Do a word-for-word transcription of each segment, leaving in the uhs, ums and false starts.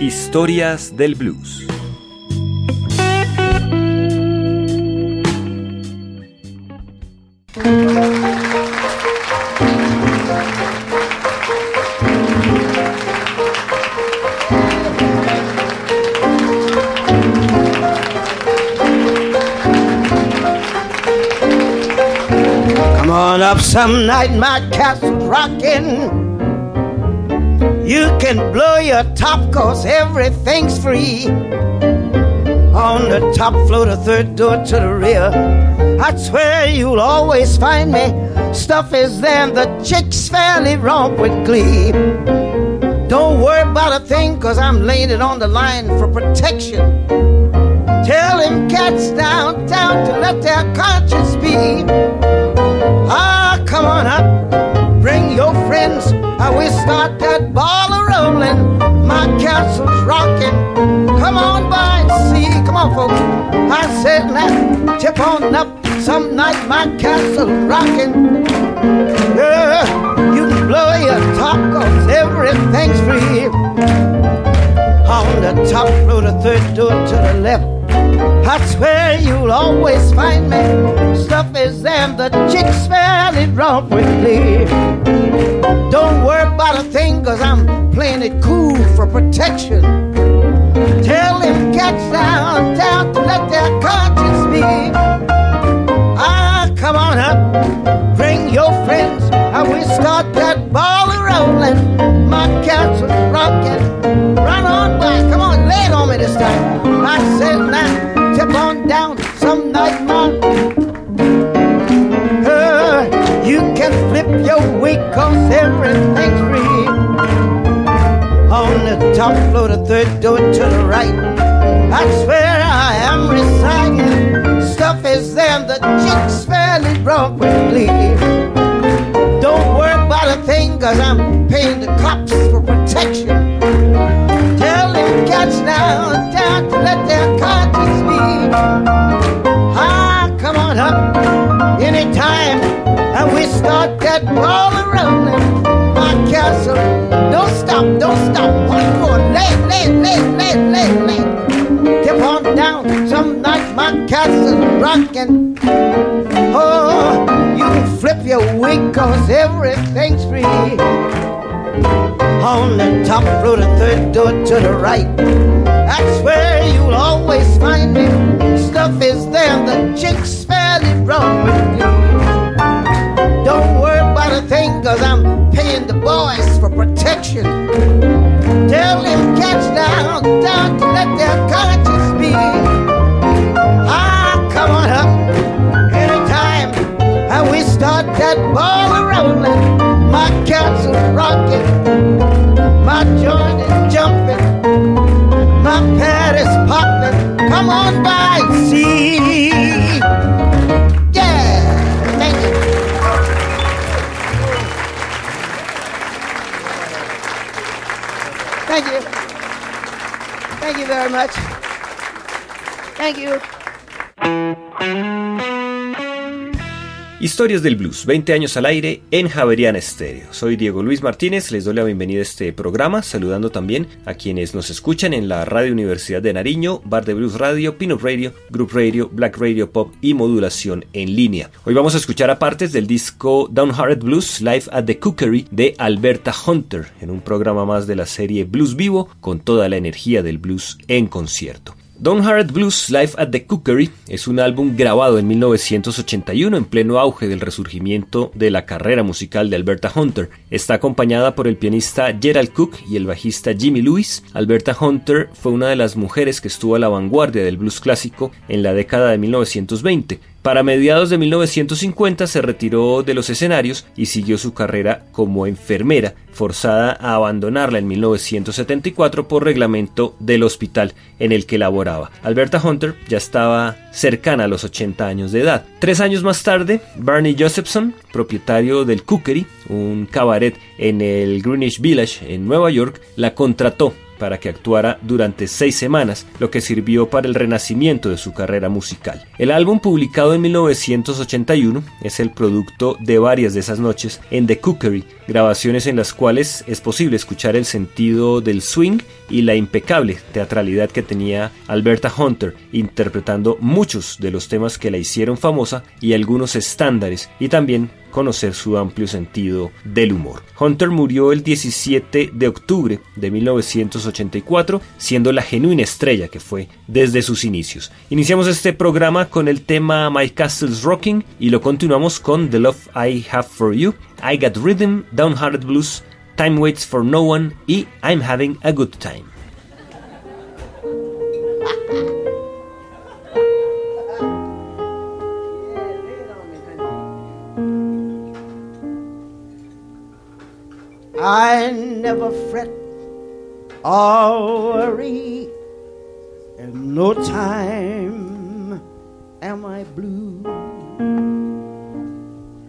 Historias del Blues. Up some night my cat's rockin'. You can blow your top cause everything's free. On the top floor, the third door to the rear, I swear you'll always find me. Stuff is there and the chicks fairly romp with glee. Don't worry about a thing cause I'm laying it on the line for protection. Tell them cats downtown to let their conscience be. Ah, come on up, bring your friends, I will start that ball a-rolling. My castle's rocking, come on by and see. Come on, folks, I said now, tip on up, some night my castle's rocking. Yeah, you can blow your top cause everything's free. On the top floor, the third door to the left, I swear you'll always find me. Stuff is there, the chicks fairly romp with me. Don't worry about a thing, cause I'm playing it cool for protection. Tell them cats downtown to let their conscience be. Ah, come on up, bring your friends, I will start that ball a-rolling. My cats are rockin', run on by, come on, lay it on me this time. I said now, tip on down some night, man. Uh, you can flip your wig cause everything's free. On the top floor, the third door to the right, I swear I am residing. Stuff is there, the chicks fairly broke with glee. Don't worry about a thing cause I'm paying the cops for protection. Tell them cats down, down to let their conscience be. Ah, come on up anytime, and we start that ball a-rolling. My castle, don't stop, don't stop. One more, lay, lay, lay, lay, lay, lay. Tip on down, some night my castle's rockin'. Oh, you can flip your wig cause everything's free. On the top floor, the third door to the right, I swear you'll always find me. Stuff is there, the chicks fairly wrong with me. Don't worry about a thing, cause I'm paying the boys for protection. Tell them cats down, down to let their conscience be. Ah, come on up, anytime, and we start that ball a-rolling. My cats are rocking, my joint is jumping, my pad is popping. Come on by and see. Yeah, thank you. Thank you. Thank you very much. Thank you. Historias del Blues, veinte años al aire en Javieriana Estéreo. Soy Diego Luis Martínez, les doy la bienvenida a este programa, saludando también a quienes nos escuchan en la Radio Universidad de Nariño, Bar de Blues Radio, Pinup Radio, Group Radio, Black Radio Pop y Modulación en Línea. Hoy vamos a escuchar a partes del disco Downhearted Blues, Live at the Cookery de Alberta Hunter, en un programa más de la serie Blues Vivo, con toda la energía del blues en concierto. Downhearted Blues Live at the Cookery es un álbum grabado en mil novecientos ochenta y uno en pleno auge del resurgimiento de la carrera musical de Alberta Hunter. Está acompañada por el pianista Gerald Cook y el bajista Jimmy Lewis. Alberta Hunter fue una de las mujeres que estuvo a la vanguardia del blues clásico en la década de mil novecientos veinte. Para mediados de mil novecientos cincuenta se retiró de los escenarios y siguió su carrera como enfermera, forzada a abandonarla en mil novecientos setenta y cuatro por reglamento del hospital en el que laboraba. Alberta Hunter ya estaba cercana a los ochenta años de edad. Tres años más tarde, Barney Josephson, propietario del Cookery, un cabaret en el Greenwich Village en Nueva York, la contrató para que actuara durante seis semanas, lo que sirvió para el renacimiento de su carrera musical. El álbum, publicado en mil novecientos ochenta y uno, es el producto de varias de esas noches en The Cookery, grabaciones en las cuales es posible escuchar el sentido del swing y la impecable teatralidad que tenía Alberta Hunter, interpretando muchos de los temas que la hicieron famosa y algunos estándares, y también conocer su amplio sentido del humor. Hunter murió el diecisiete de octubre de mil novecientos ochenta y cuatro, siendo la genuina estrella que fue desde sus inicios. Iniciamos este programa con el tema My Castle's Rocking y lo continuamos con The Love I Have For You, I Got Rhythm, Downhearted Blues, Time Waits For No One y I'm Having a Good Time. I never fret or worry, and no time am I blue.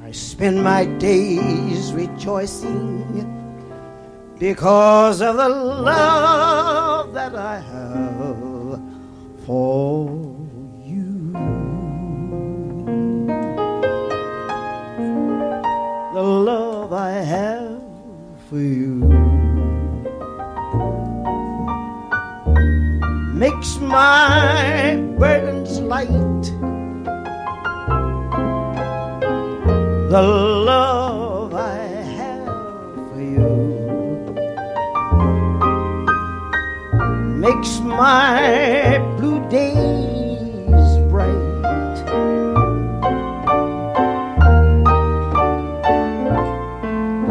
I spend my days rejoicing because of the love that I have for you. The love I have for you makes my burdens light. The love I have for you makes my blue days bright.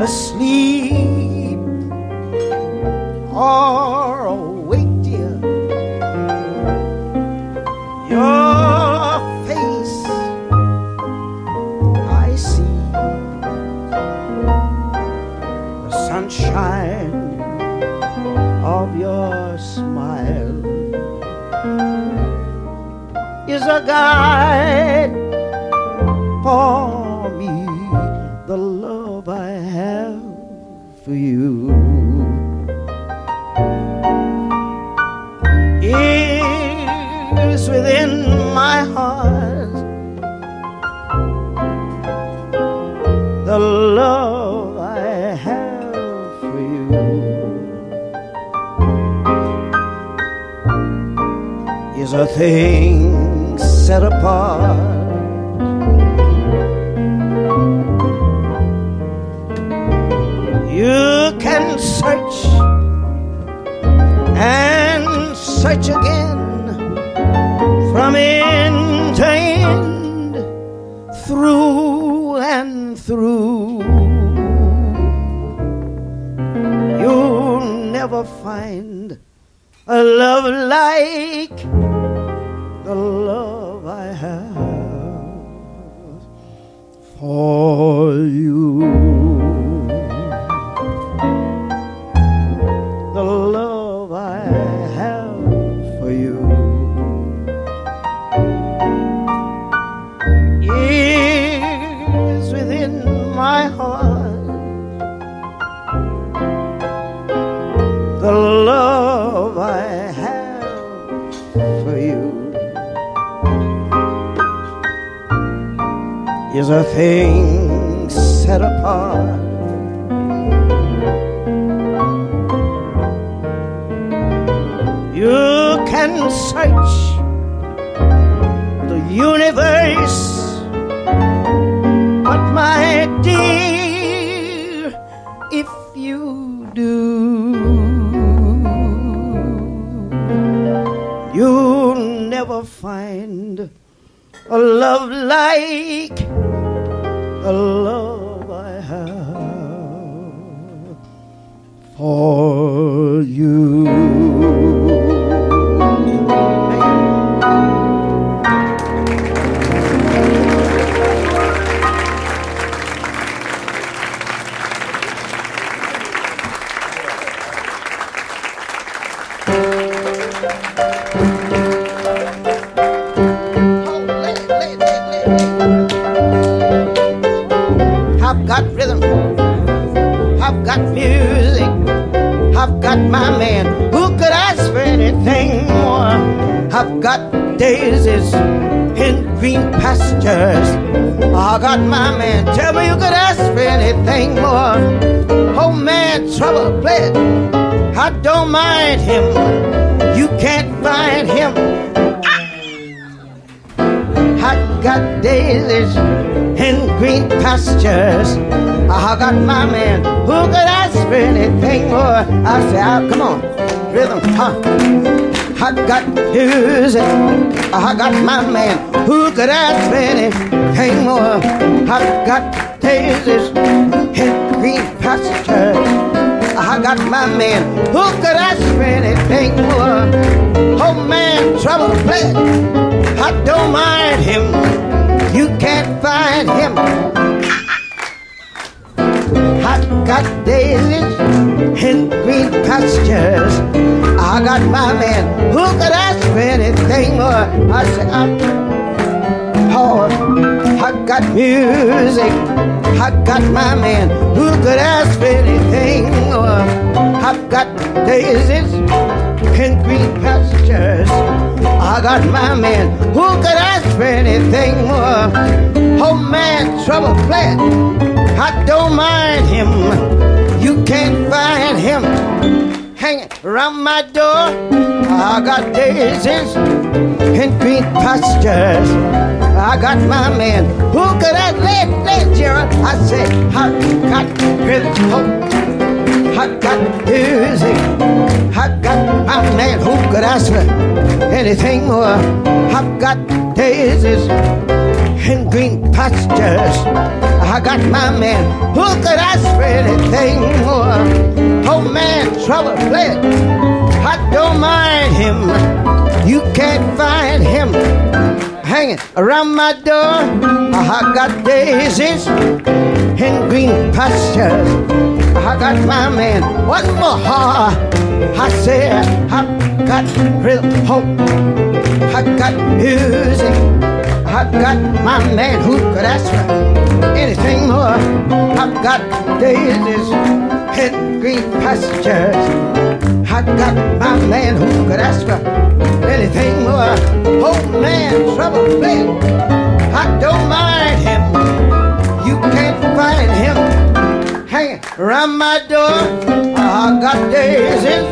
Asleep or awake, dear, your face I see, the sunshine of your smile is a guide for me, the love I have for you. Within my heart, the love I have for you is a thing set apart. You can search and search again, from end to end, through and through, you'll never find a love like the love I have for you. The love I have for you my heart, the love I have for you is a thing set apart. You can search the universe, but my dear, if you do, you'll never find a love like the love I have for you. I've got music, I've got my man who everything. I've got daisies in green pastures. I got my man. Tell me you could ask for anything more. Oh man, trouble, play it. I don't mind him. You can't find him. I got daisies in green pastures. I got my man. Who could ask for anything more? I say, oh, come on, rhythm, huh? I got music, I got my man. Who could ask for anything more? I got daisies in green pastures. I got my man. Who could ask for anything more? Oh man, trouble play. I don't mind him. You can't find him. I got daisies in green pastures. I got my man. Who could ask for anything more? I said, I'm hard. I got music. I got my man. Who could ask for anything more? I've got daisies and green pastures. I got my man. Who could ask for anything more? Oh man, trouble flat. I don't mind him. You can't find him. Hanging around my door, I got daisies and green pastures. I got my man. Who could I let, let, Gerald? I said, I got rhythm, I got music, I got my man. Who could ask for anything more? I've got daisies and green pastures. I got my man. Who could ask for anything more? Oh man, trouble play it. I don't mind him. You can't find him. Hanging around my door. I got daisies and green pastures. I got my man. One more. I said I got real hope. I got music. I've got my man. Who could ask for anything more? I've got daisies and green pastures. I've got my man. Who could ask for anything more? Oh man, trouble play. I don't mind him. You can't find him. Hanging around my door. I've got daisies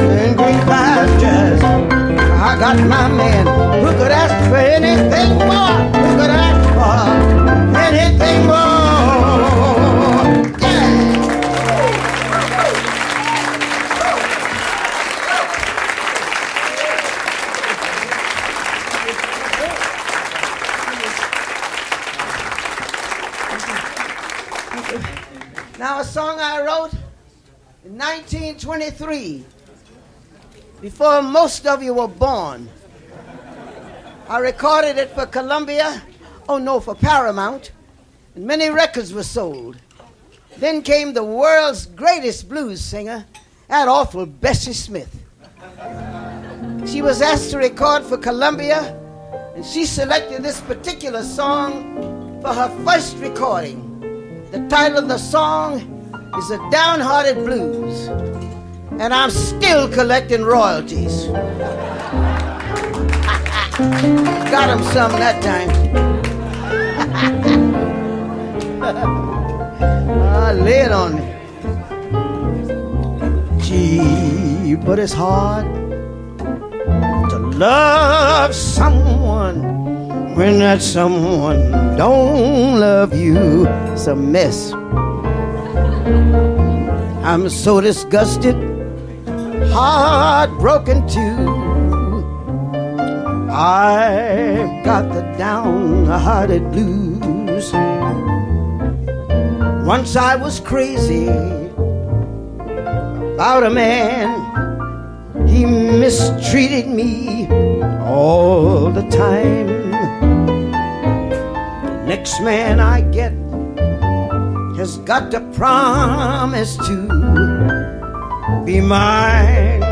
and green pastures. I got my man. Who could ask for anything more? Who could ask for anything more? Yeah. Now a song I wrote in nineteen twenty-three. Before most of you were born. I recorded it for Columbia, oh no, for Paramount, and many records were sold. Then came the world's greatest blues singer, that awful Bessie Smith. She was asked to record for Columbia, and she selected this particular song for her first recording. The title of the song is The Downhearted Blues. And I'm still collecting royalties. Got him some that time. I lay it on me. Gee, but it's hard to love someone when that someone don't love you. It's a mess. I'm so disgusted, heartbroken too. I've got the downhearted blues. Once I was crazy about a man. He mistreated me all the time. The next man I get has got to promise to be mine,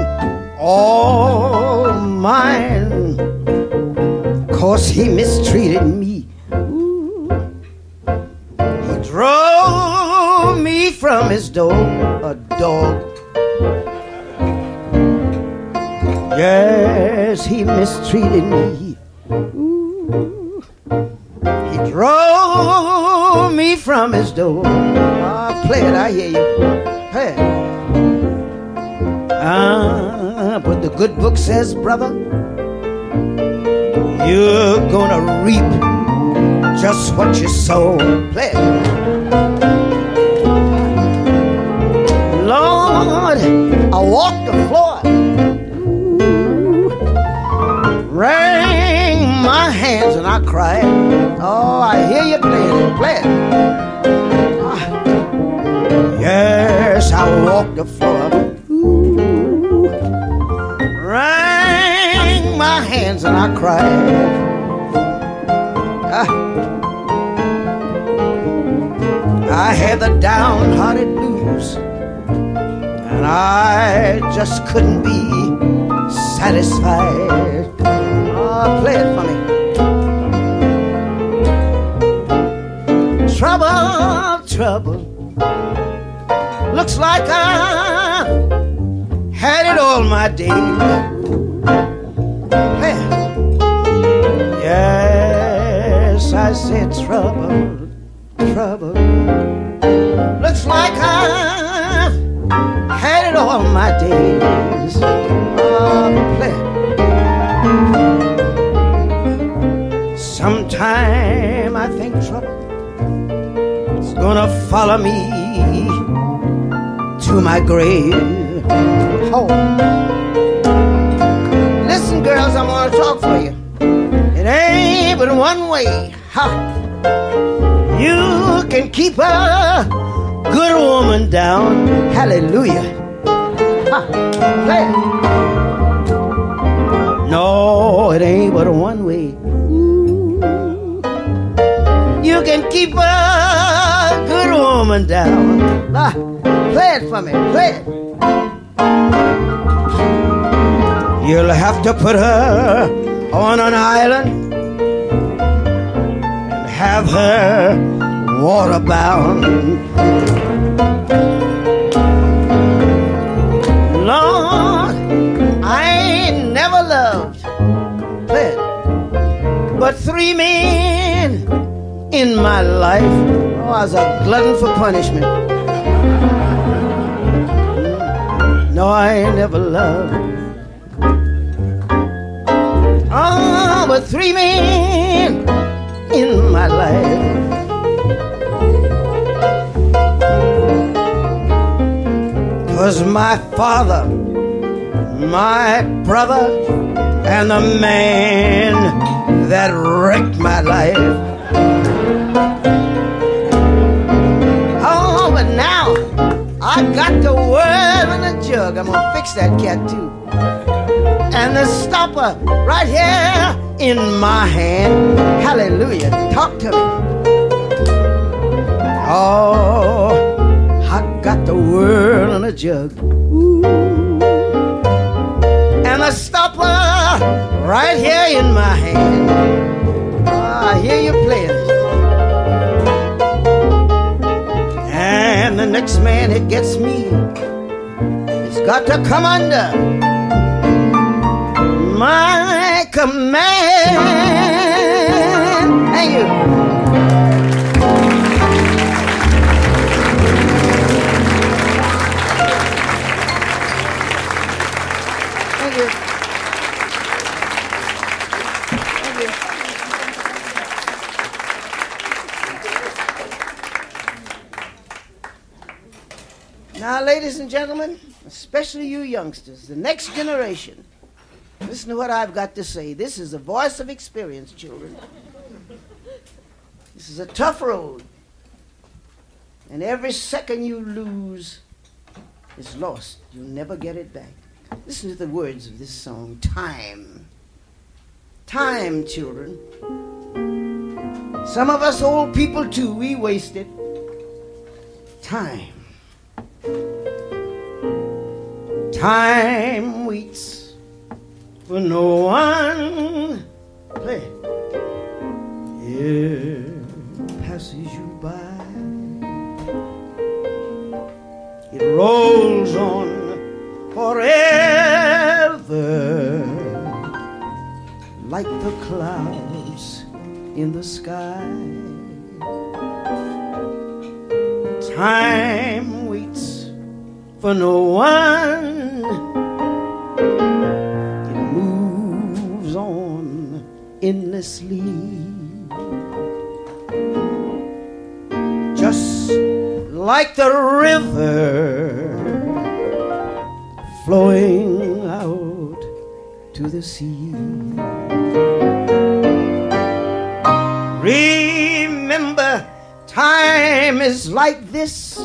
all mine, 'cause he mistreated me. Ooh. He drove me from his door, a dog. Yes, he mistreated me. Ooh. He drove me from his door. Ah, play it, I hear you. Hey. Ah, but the good book says, brother, you're gonna reap just what you sow. Play it. Lord, I walked the floor. Rang my hands and I cried. Oh, I hear you playing it, play it. Ah. Yes, I walked the floor. Ooh. Rang my hands and I cried. Ah. I had the downhearted blues, and I just couldn't be satisfied. Play it for me. Trouble, trouble. Looks like I had it all my days. Play it. Yes, I said trouble, trouble. Looks like I had it all my days. Oh, play it. Sometime I think trouble is gonna follow me to my grave. Oh, listen, girls, I'm gonna talk for you. It ain't but one way. Ha! You can keep a good woman down. Hallelujah! Ha! Play. No, it ain't but one way. You can keep a good woman down. Ah, play it for me, play it. You'll have to put her on an island and have her water bound. Lord, I ain't never loved, play it, but three men in my life. Oh, I was a glutton for punishment. No, I ain't never loved. Oh, but three men in my life. 'Twas my father, my brother, and the man that wrecked my life. I got the worm in a jug. I'm gonna fix that cat too. And the stopper right here in my hand. Hallelujah. Talk to me. Oh, I got the worm in a jug. Ooh. And the stopper right here in my hand. I hear you playing. And the next man that gets me, it's got to come under my command. Thank you. Thank you. Thank you. Now, ladies and gentlemen, especially you youngsters, the next generation, listen to what I've got to say. This is the voice of experience, children. This is a tough road. And every second you lose is lost. You'll never get it back. Listen to the words of this song, Time. Time, children. Some of us old people, too, we waste it. Time. Time waits for no one. Play. It passes you by. It rolls on forever. like the clouds in the sky. Time waits for no one. It moves on endlessly, just like the river flowing out to the sea. Remember, time is like this.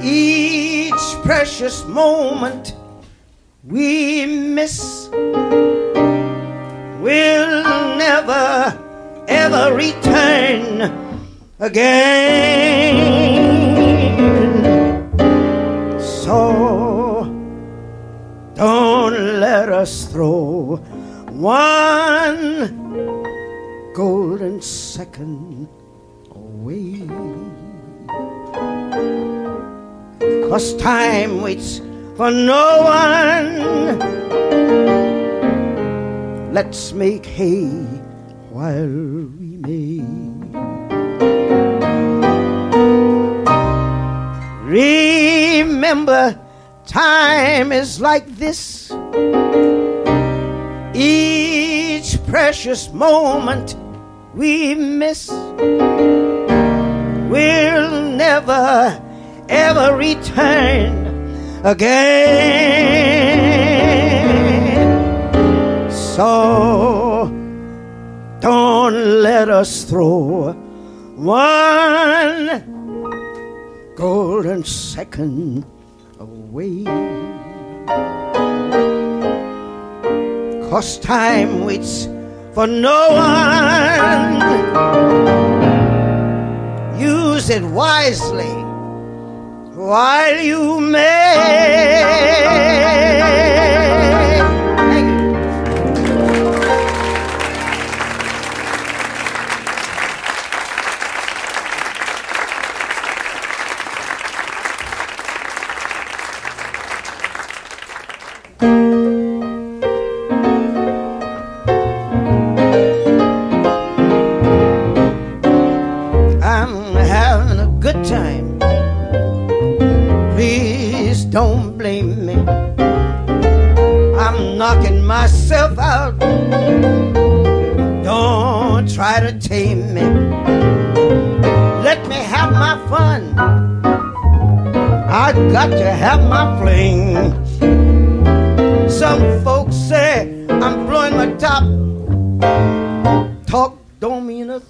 Each precious moment we miss will never, ever return again. So don't let us throw one golden second away, 'cause time waits for no one. Let's make hay while we may. Remember, time is like this. Each precious moment we miss will never, ever return again. So don't let us throw one golden second away, 'cause time waits for no one. Use it wisely while you may.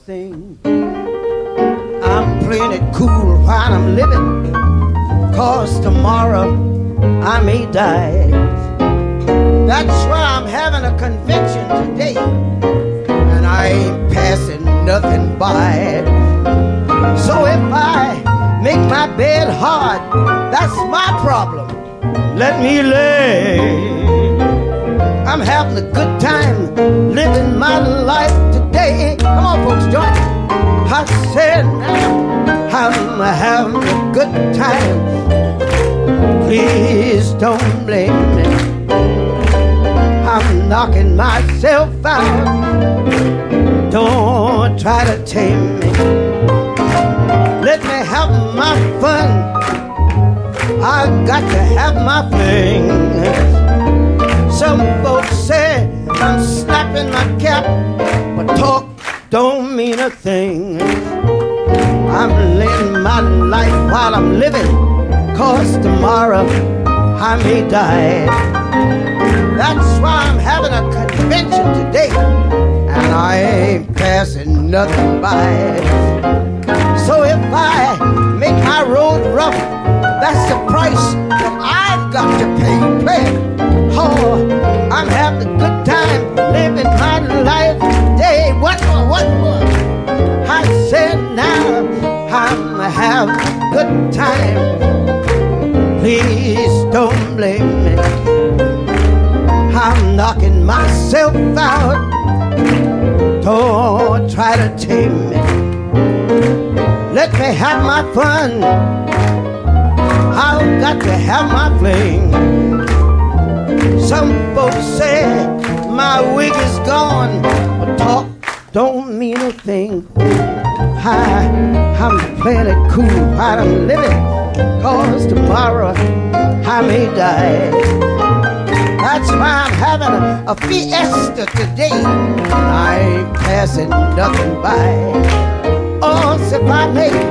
Thank you. my wig is gone. But talk don't mean a thing. Hi, I'm playing it cool. I don't live it, cause tomorrow I may die. That's why I'm having a, a fiesta today. I ain't passing nothing by. Oh, if I make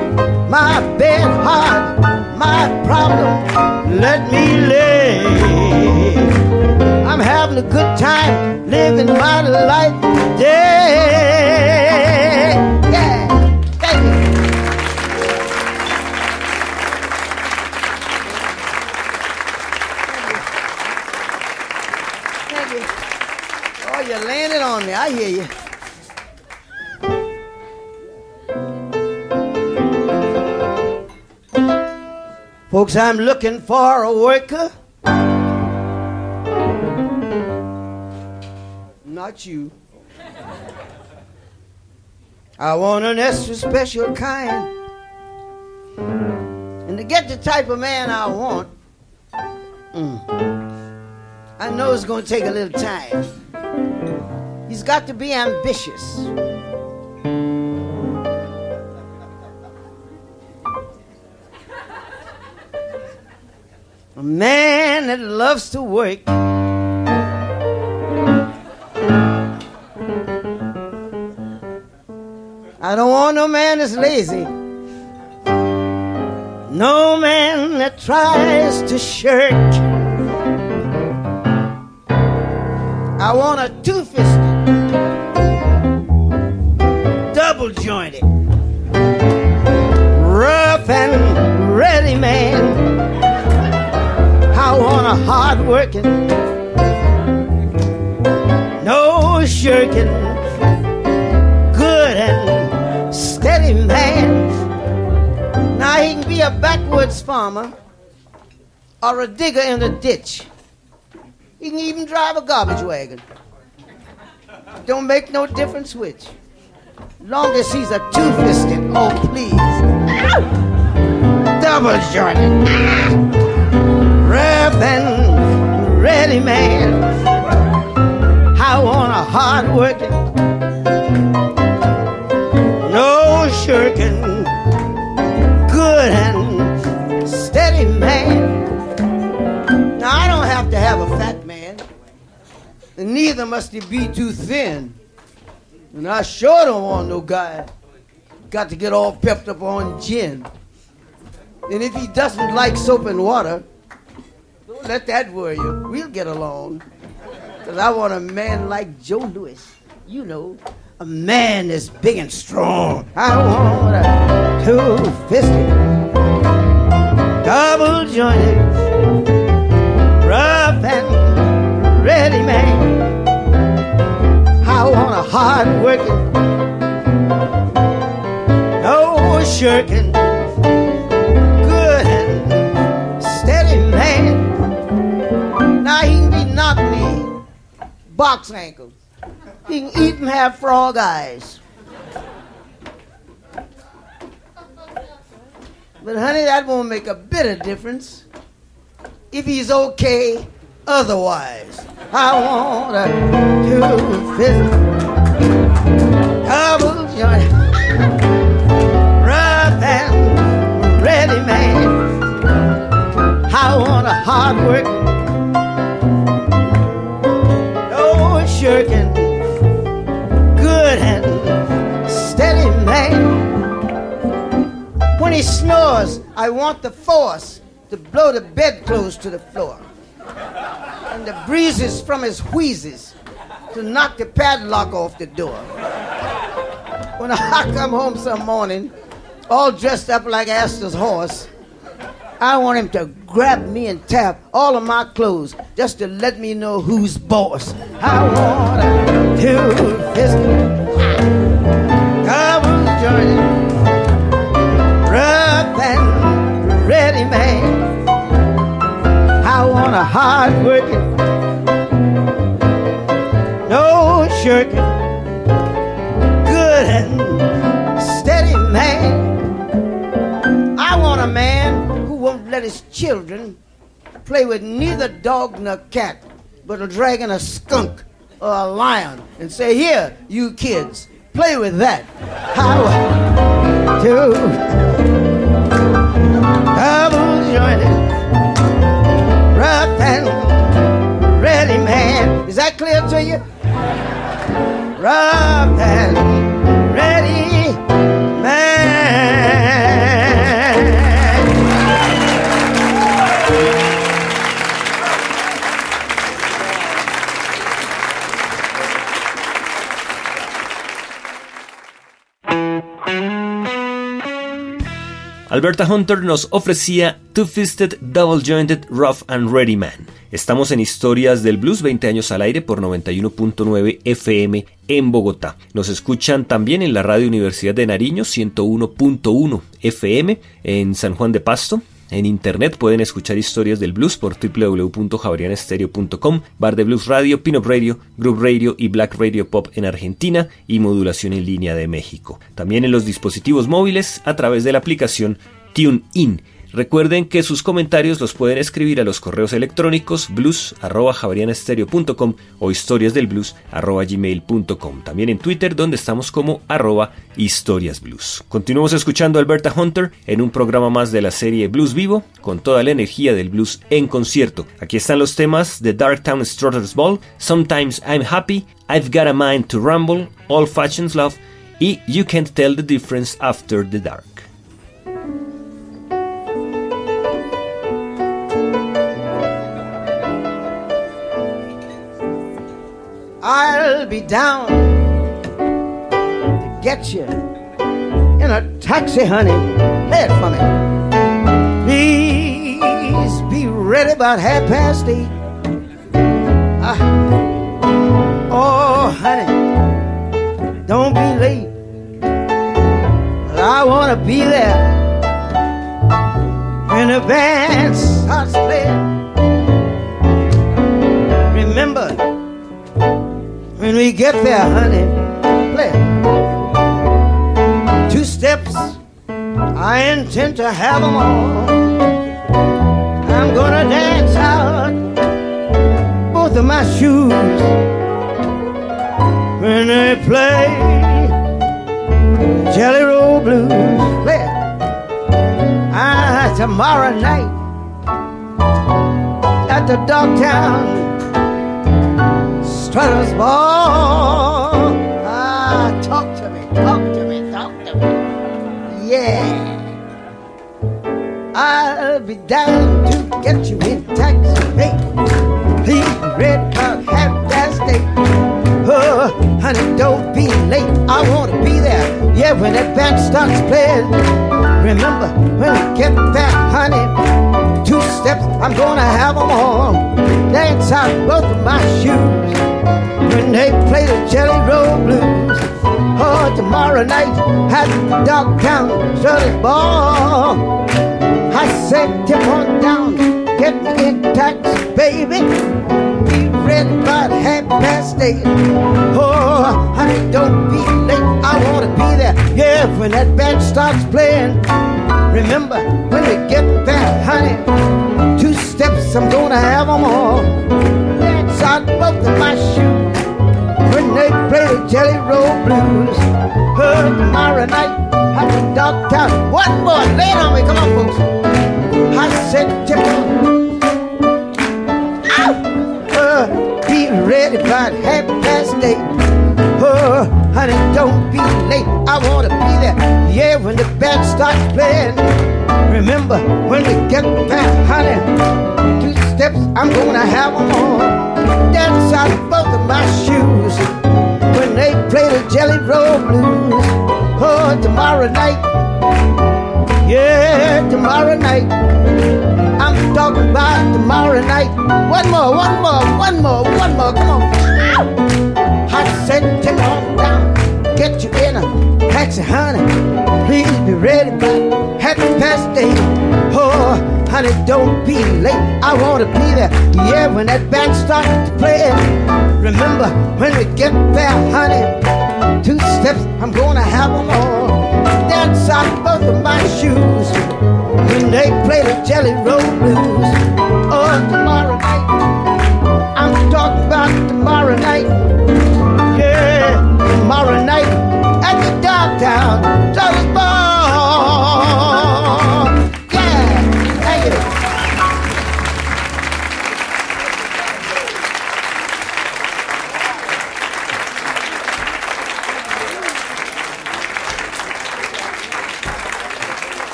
my bed hard, my problem, let me lay. I'm having a good time living my life today. Yeah, thank you. Thank you. Thank you. Oh, you landed on me. I hear you. Folks, I'm looking for a worker. Not you. I want an extra special kind. And to get the type of man I want, mm, I know it's going to take a little time. He's got to be ambitious. A man that loves to work. I don't want no man that's lazy. No man that tries to shirk. I want a two-fisted, double-jointed, rough and ready man. I want a hard-working, no shirking, good and steady man. Now he can be a backwoods farmer or a digger in a ditch. He can even drive a garbage wagon. Don't make no difference which. Long as he's a two-fisted, oh please, double-jointed, rough and ready man. I want a hard-working, no shirking, good and steady man. Now, I don't have to have a fat man, and neither must he be too thin. And I sure don't want no guy got to get all pepped up on gin. And if he doesn't like soap and water, let that worry you. We'll get along. Because I want a man like Joe Lewis. You know, a man that's big and strong. I want a two-fisted, double-jointed, rough and ready man. I want a hard-working, no shirking, good and steady man. Now he can be knock-kneed, box ankles. He can eat and have frog eyes. But honey, that won't make a bit of difference if he's okay otherwise. I want a two-fisted, double-jointed, rough and ready man. I want a hard-working, shirking, good and steady man. When he snores, I want the force to blow the bedclothes to the floor and the breezes from his wheezes to knock the padlock off the door. When I come home some morning, all dressed up like Astor's horse, I want him to grab me and tap all of my clothes just to let me know who's boss. I want a two-fisted, double-jointed, rough and ready man. I want a hard-working, no shirking, good and steady man. I want a man won't let his children play with neither dog nor cat, but a dragon or skunk or a lion and say, here, you kids, play with that. How do double jointed, rough and ready man. Is that clear to you? Rough and ready Alberta Hunter nos ofrecía Two-Fisted, Double-Jointed, Rough and Ready Man. Estamos en Historias del Blues, veinte años al aire por noventa y uno punto nueve F M en Bogotá. Nos escuchan también en la Radio Universidad de Nariño, ciento uno punto uno F M en San Juan de Pasto. En internet pueden escuchar Historias del Blues por doble u doble u doble u punto javieriana estéreo punto com, Bar de Blues Radio, Pinup Radio, Group Radio y Black Radio Pop en Argentina y Modulación en Línea de México. También en los dispositivos móviles a través de la aplicación TuneIn. Recuerden que sus comentarios los pueden escribir a los correos electrónicos blues arroba javieriana estéreo punto com o historias del blues arroba gmail punto com. También en Twitter, donde estamos como arroba historiasblues. Continuamos escuchando a Alberta Hunter en un programa más de la serie Blues Vivo, con toda la energía del blues en concierto. Aquí están los temas de The Darktown Strutters' Ball, Sometimes I'm Happy, I've Got a Mind to Rumble, All Fashioned Love y You Can't Tell the Difference After the Dark. I'll be down to get you in a taxi, honey. Play it for me. Please be ready about half past eight. Uh, oh, honey, don't be late. But I want to be there when the band starts playing. Remember, when we get there, honey, play two steps. I intend to have them all. I'm gonna dance out both of my shoes when they play Jelly Roll Blues. Play it. Ah, tomorrow night at the Darktown Strutters' Ball. Ah, talk to me, talk to me, talk to me. Yeah, I'll be down to get you in taxi. Hey, please, red bug, half past eight. Oh, honey, don't be late. I want to be there. Yeah, when that band starts playing. Remember, when we get there, honey, two steps, I'm gonna have them all. Dance out both of my shoes when they play the Jelly Roll Blues. Oh, tomorrow night at the Darktown Strutters' Ball. I said, come on down, get me in taxi, baby. Be ready by half past eight. Oh, honey, don't be late. I want to be there. Yeah, when that band starts playing. Remember, when we get there, honey, two steps, I'm gonna have them all. Out both of my shoes when they play the Jelly Roll Blues. Heard tomorrow night at the Darktown. One more, lay it on me, come on, folks. I said, tip on. Ow! Uh, be ready by half past eight. Oh, honey, don't be late. I want to be there. Yeah, when the band starts playing. Remember, when we get back, honey, two steps, I'm gonna have them all. Dance out both of my shoes when they play the Jelly Roll Blues. Oh, tomorrow night, yeah, tomorrow night. I'm talking about tomorrow night. One more, one more, one more, one more. Come on. Ow! I said, take on down, get you in a taxi, honey. Please be ready by half past eight. Oh, honey, don't be late. I want to be there. Yeah, when that band starts playing. Remember, when we get there, honey, two steps, I'm gonna have them all. Dance out both of my shoes when they play the Jelly Roll Blues. Oh, tomorrow night. I'm talking about tomorrow night.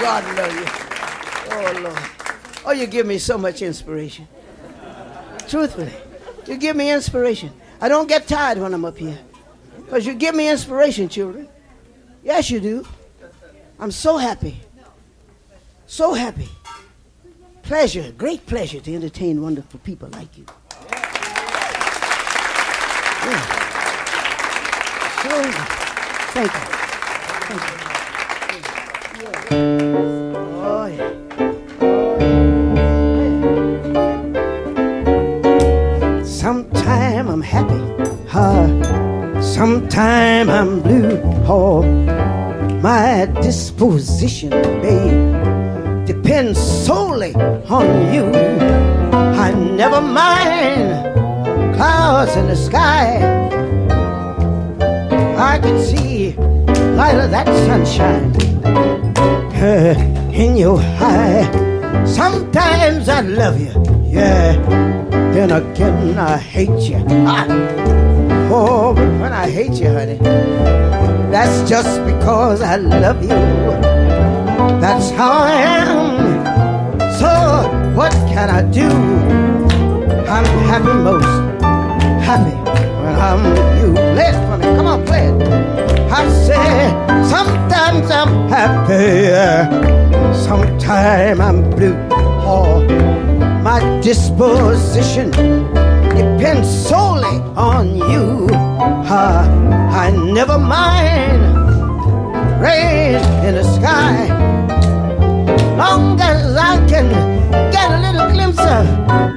God love you. Oh, Lord. Oh, you give me so much inspiration. Truthfully, you give me inspiration. I don't get tired when I'm up here. Because you give me inspiration, children. Yes, you do. I'm so happy. So happy. Pleasure, great pleasure to entertain wonderful people like you. Yeah. So, thank you. Thank you. Oh, yeah. Sometime I'm happy, uh, sometime I'm blue. Oh, my disposition, babe, depends solely on you. I never mind clouds in the sky. I can see light of that sunshine uh, in your eye. Sometimes I love you, yeah. Then again I hate you. Ah. Oh, but when I hate you, honey, that's just because I love you. That's how I am. So what can I do? I'm happy most, happy when I'm with you. Let's come on, play it. I say, sometimes I'm happy, sometimes I'm blue. Oh, my disposition depends solely on you. Uh, I never mind rain in the sky. Long as I can get a little glimpse of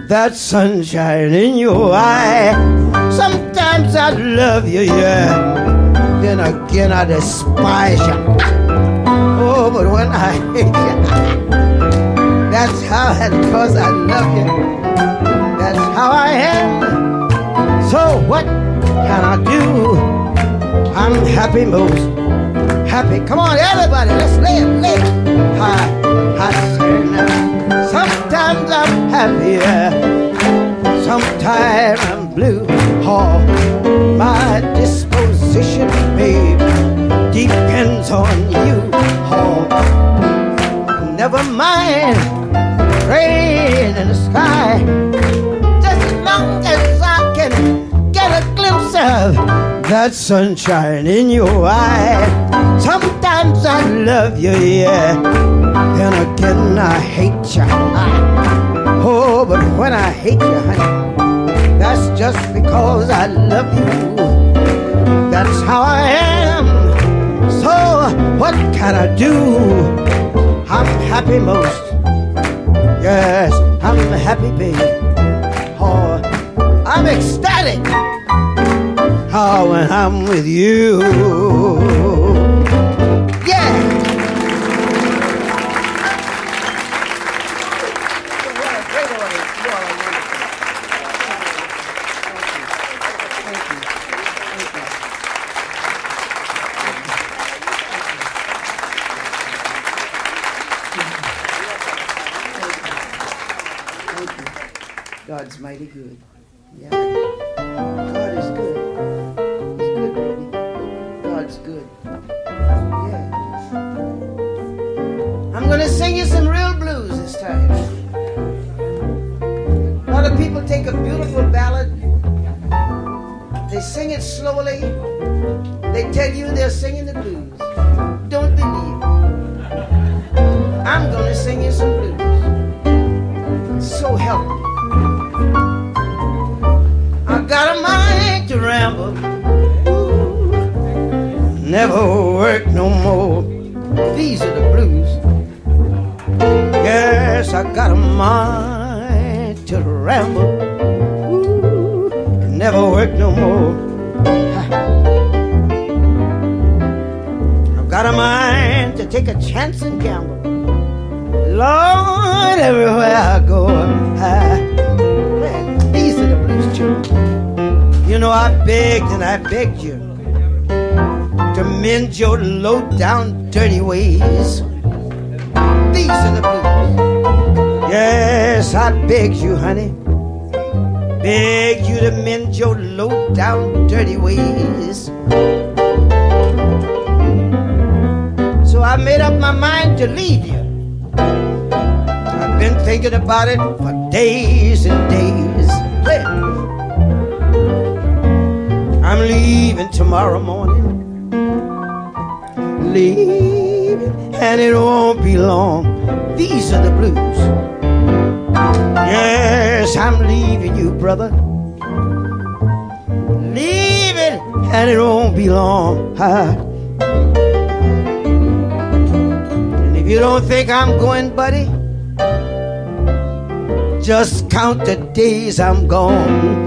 that sunshine in your eye. Sometimes Sometimes I love you, yeah. Then again I despise you. Oh, but when I hate you, that's how, and because I love you, that's how I am. So what can I do? I'm happy most, happy. Come on, everybody, let's play it, play it. I, I say now, sometimes I'm happy, yeah. Sometimes I'm blue. Oh, my disposition, babe, depends on you. Oh, never mind rain in the sky. Just as long as I can get a glimpse of that sunshine in your eye. Sometimes I love you, yeah. Then again I hate you. Oh, but when I hate you, honey, that's just because I love you. That's how I am. So what can I do? I'm happy most. Yes, I'm happy, baby. Oh, I'm ecstatic. Oh, when I'm with you. Yeah. God's mighty good. Yeah. God is good. He's good, baby. God's good. Yeah. I'm going to sing you some real blues this time. A lot of people take a beautiful ballad. They sing it slowly. They tell you they're singing the blues. Don't believe it. I'm going to sing you some blues. So help me. I got a mind to ramble. Ooh, never work no more. These are the blues. Yes, I got a mind to ramble. Ooh, never work no more. Ha. I've got a mind to take a chance and gamble. Lord, everywhere I go, I you know, I begged and I begged you to mend your low-down, dirty ways. These are the blues. Yes, I begged you, honey. Begged you to mend your low-down, dirty ways. So I made up my mind to leave you. I've been thinking about it for days and days. I'm leaving tomorrow morning. Leaving, and it won't be long. These are the blues. Yes, I'm leaving you, brother. Leaving, and it won't be long. Ha. You don't think I'm going, buddy? Just count the days I'm gone.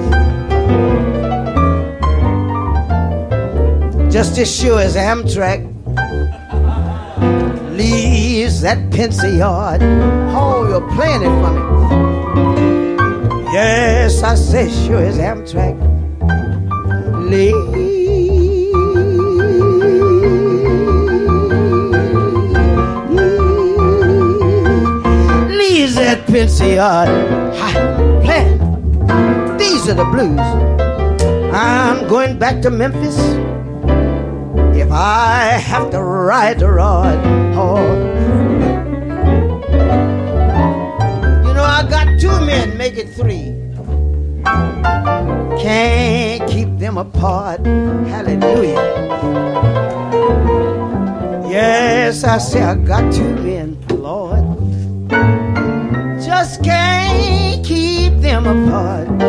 Just as sure as Amtrak leaves that pencil yard. Oh, you're playing it for me. Yes, I say sure as Amtrak leaves that Pincy Yard. Plan. These are the blues. I'm going back to Memphis. If I have to ride the rod, oh. You know, I got two men, make it three. Can't keep them apart. Hallelujah. Yes, I say I got two men, Lord. Just can't keep them apart. Uh,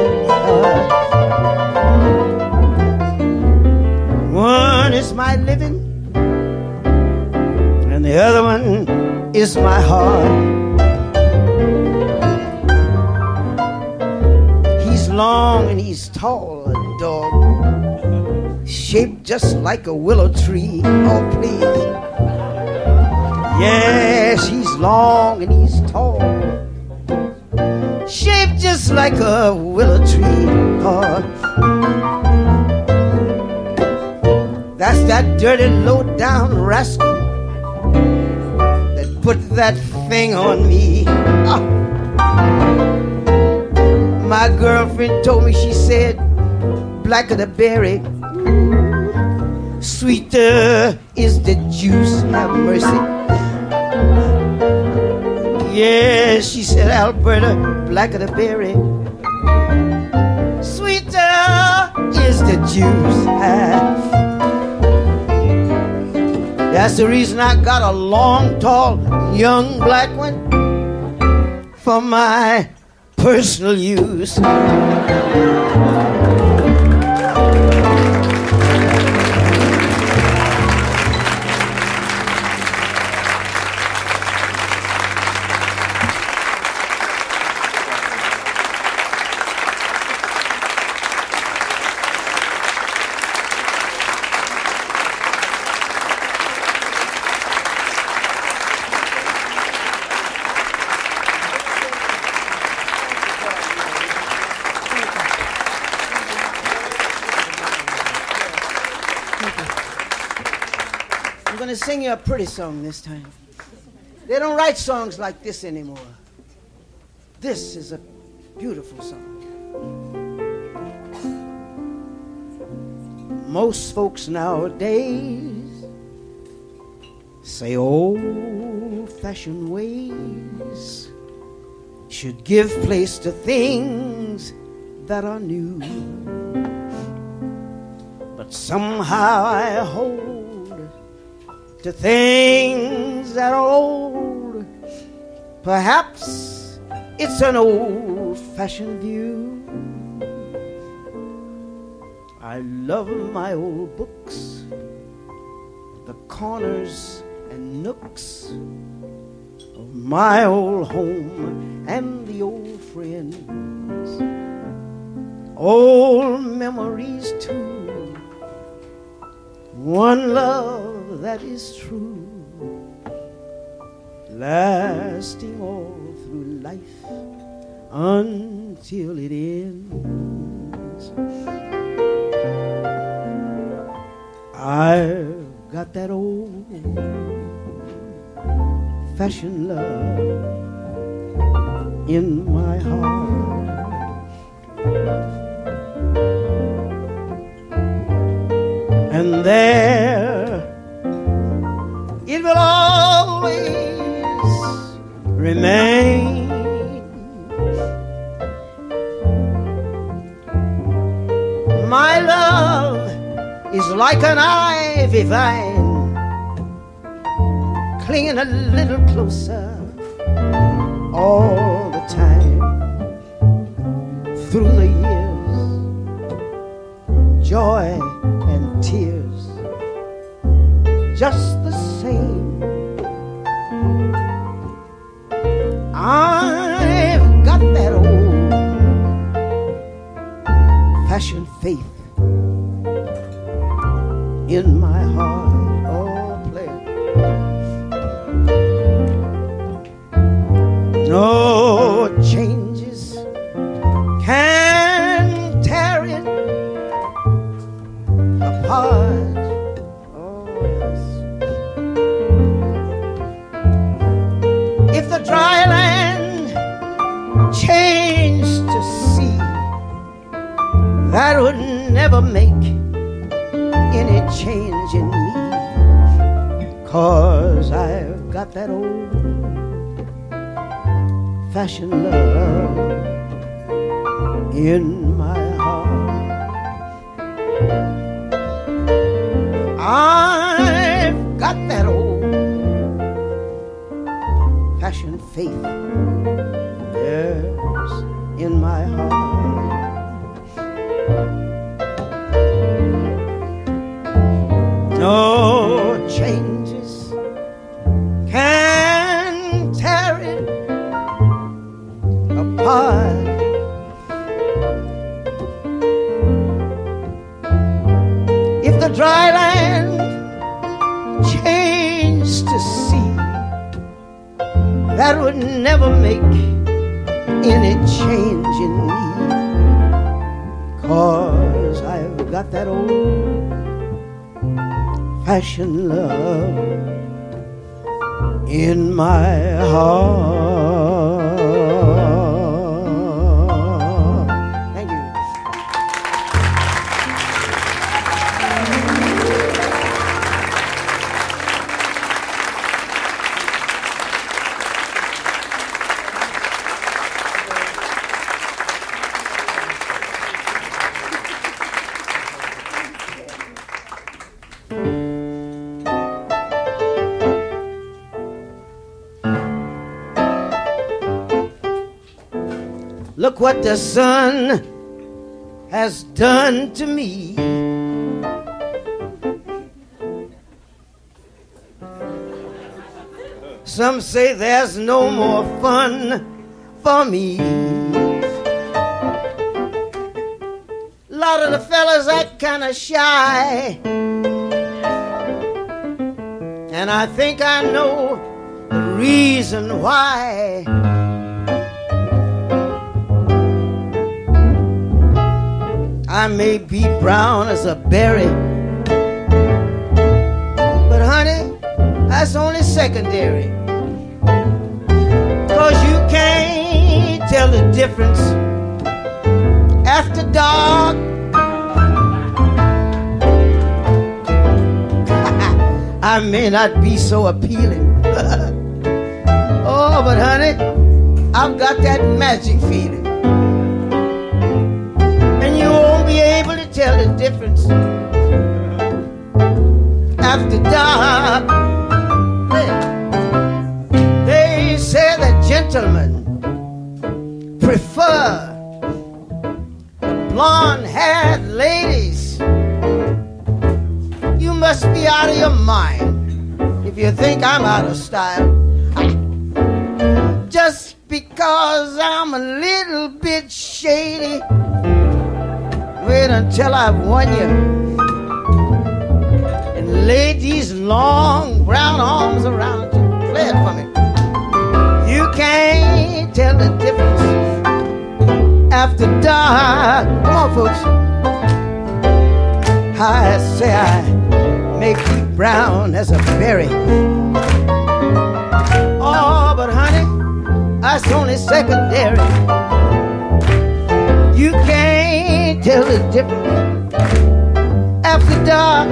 one is my living, and the other one is my heart. He's long and he's tall, a dog, shaped just like a willow tree. Oh, please. Yes, he's long and he's tall, shaped just like a willow tree. Oh. That's that dirty, low-down rascal that put that thing on me. Oh. My girlfriend told me, she said, blacker the berry, sweeter is the juice. Have mercy. Yeah, she said, Alberta, blacker the berry, sweeter is the juice. That's the reason I got a long, tall, young black one for my personal use. Sing you a pretty song this time. They don't write songs like this anymore. This is a beautiful song. Most folks nowadays say old-fashioned ways should give place to things that are new. But somehow I hold to things that are old. Perhaps it's an old-fashioned view. I love my old books, the corners and nooks of my old home and the old friends. Old memories too, one love that is true, lasting all through life until it ends. I've got that old-fashioned love in my heart. And there it will always remain. My love is like an ivy vine, clinging a little closer all the time. Through the years, joy and tears, just the same. I've got that old-fashioned faith in my heart. Oh, play it. No changes can tear it apart. Dry land changed to sea, that would never make any change in me, cause I've got that old-fashioned love in my heart. I've got that old passion, faith, yes, in my heart. No changes can tear it apart. If the dry land changed to sea, that would never make any change in me, cause I've got that old-fashioned love in my heart. Thank you. Look what the sun has done to me. Some say there's no more fun for me. A lot of the fellas act kind of shy, and I think I know the reason why. I may be brown as a berry, but honey, that's only secondary, cause you can't tell the difference after dark. I may not be so appealing, oh, but honey, I've got that magic feeling. Able to tell the difference after dark. They say that gentlemen prefer blonde-haired ladies. You must be out of your mind if you think I'm out of style, just because I'm a little bit shady. Wait until I've won you and laid these long brown arms around you. Play it for me. You can't tell the difference after dark. Come on, folks. I say I may be brown as a berry, oh, but honey, that's only secondary. You can't tell the difference after dark.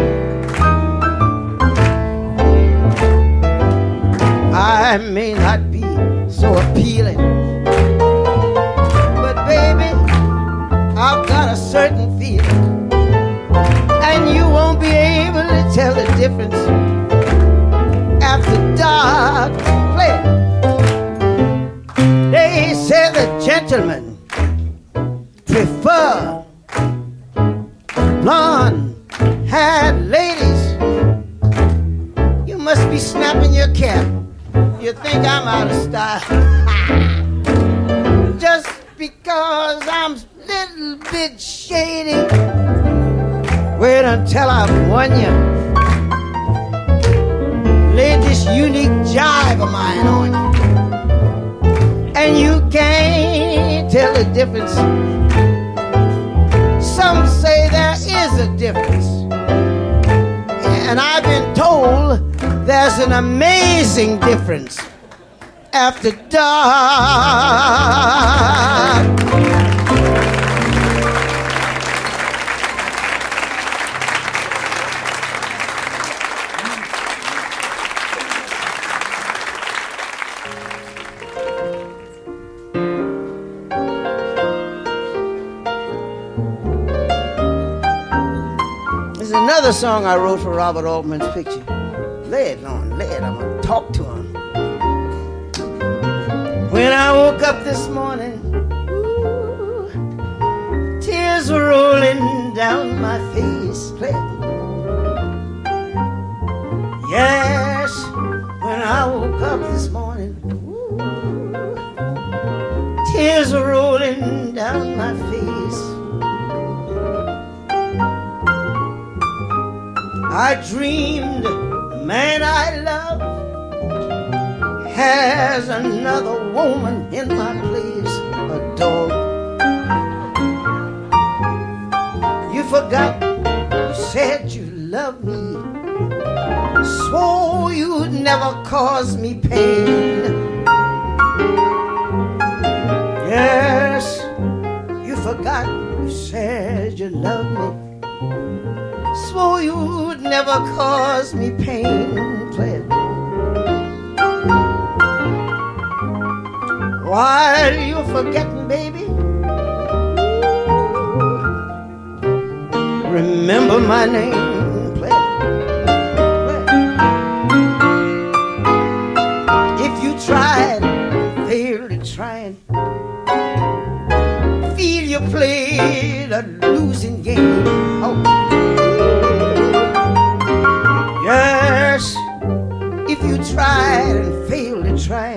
I may not be so appealing, but baby, I've got a certain feeling, and you won't be able to tell the difference. After dark, play. They say the gentlemen prefer blonde-haired ladies. You must be snapping your cap. You think I'm out of style. Just because I'm a little bit shady. Wait until I've won you. Lay this unique jive of mine on you. And you can't tell the difference. Some say there is a difference. And I've been told there's an amazing difference after dark. There's another song I wrote for Robert Altman's picture. Lay it on, lay it, I'm gonna talk to him. When I woke up this morning, ooh, tears were rolling down my face. Play it. Yes, when I woke up this morning, ooh, tears were rolling down my face. I dreamed man I love has another woman in my place, a dog. You forgot, you said you loved me, swore you'd never cause me pain. Yes, you forgot, you said you loved me, swore you'd never cause me pain. Play it. While you're forgetting, baby, remember my name. Play it. Play it. If you tried, failed at trying, feel you played a losing game. Oh. Yes, if you tried and failed to try,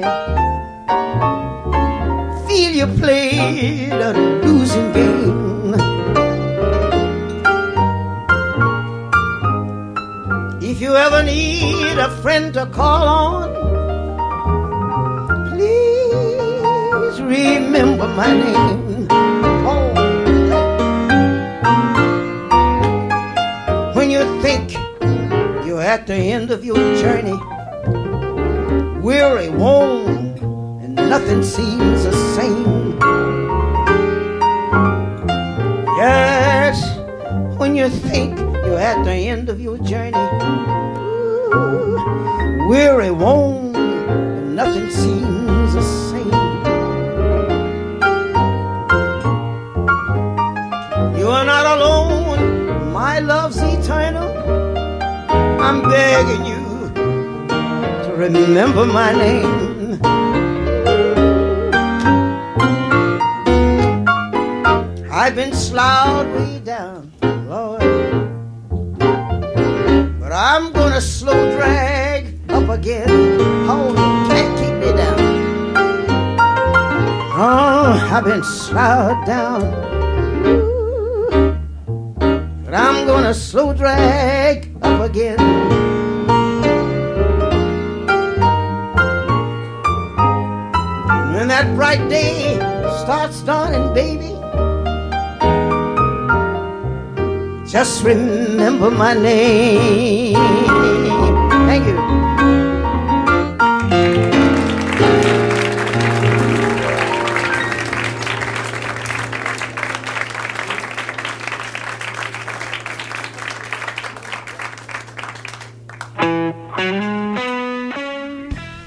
feel you played a losing game. If you ever need a friend to call on, please remember my name. Oh. When you think at the end of your journey, weary, worn, and nothing seems the same. Yes, when you think you're at the end of your journey, ooh, weary, worn, and nothing seems the same. You are not alone, my love's eternal. I'm begging you to remember my name. I've been slowed way down, Lord, but I'm gonna slow drag up again. Oh, you can't keep me down. Oh, I've been slowed down, but I'm gonna slow drag up again. And when that bright day starts dawning, baby, just remember my name. Thank you.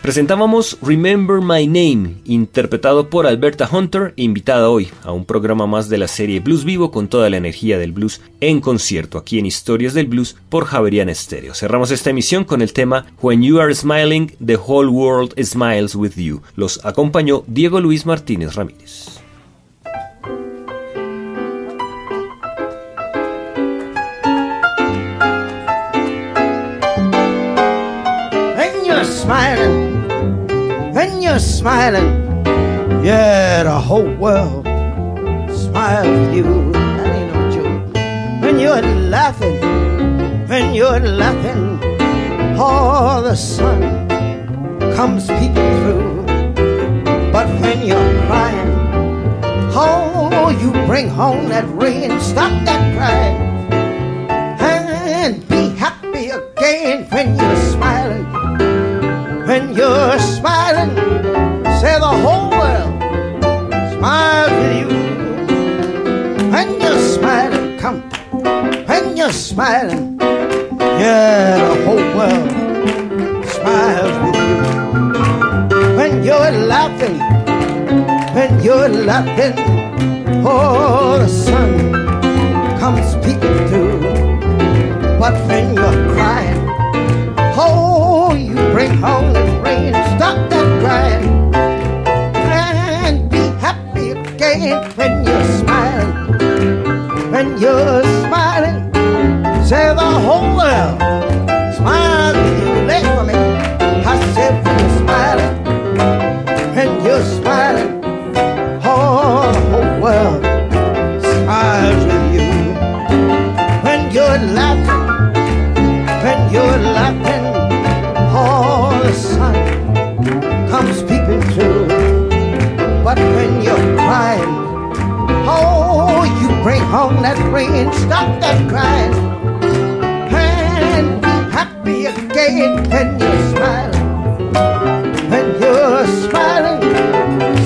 Presentábamos Remember My Name, interpretado por Alberta Hunter, invitada hoy a un programa más de la serie Blues Vivo con toda la energía del blues en concierto, aquí en Historias del Blues por Javieriana Estéreo. Cerramos esta emisión con el tema When You Are Smiling, The Whole World Smiles With You. Los acompañó Diego Luis Martínez Ramírez. Smiling, when you're smiling, yeah, the whole world smiles with you. That ain't no joke. When you're laughing, when you're laughing, oh, the sun comes peeping through. But when you're crying, oh, you bring home that rain. Stop that crying and be happy again when you're smiling. When you're smiling, say the whole world smiles with you. When you're smiling, come. When you're smiling, yeah, the whole world smiles with you. When you're laughing, when you're laughing, oh, the sun comes peeking through. But when you're crying, oh, you bring home the rain. Stop that crying and be happy again when you're smiling. When you're smiling, say the whole world smiles with you. Lay for me. I said when you're smiling, when you're smiling, oh, the whole world smiles with you. When you're laughing, when you're laughing, the sun comes peeping through. But when you're crying, oh, you bring home that rain. Stop that crying and be happy again when you're smiling. When you're smiling,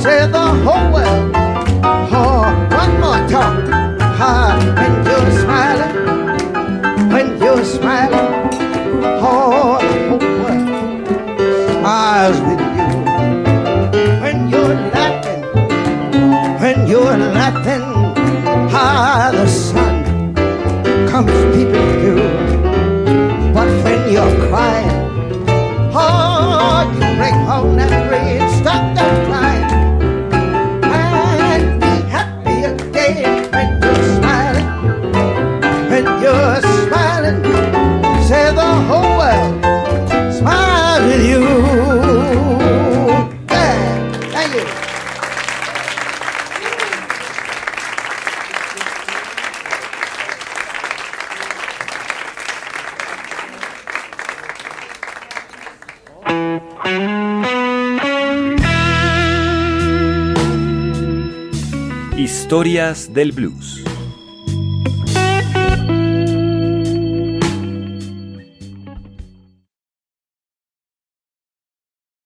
say the whole world. Oh, one more time. Ah, when you're smiling, when you're smiling, oh, the whole world smiles with you. When you're laughing, when you're laughing, ah, the sun comes peeping through. But when you're crying, oh, you bring home that rain. Stop that crying and be happy again when you're smiling. When you're smiling, say the whole world smiles with you. Historias del Blues.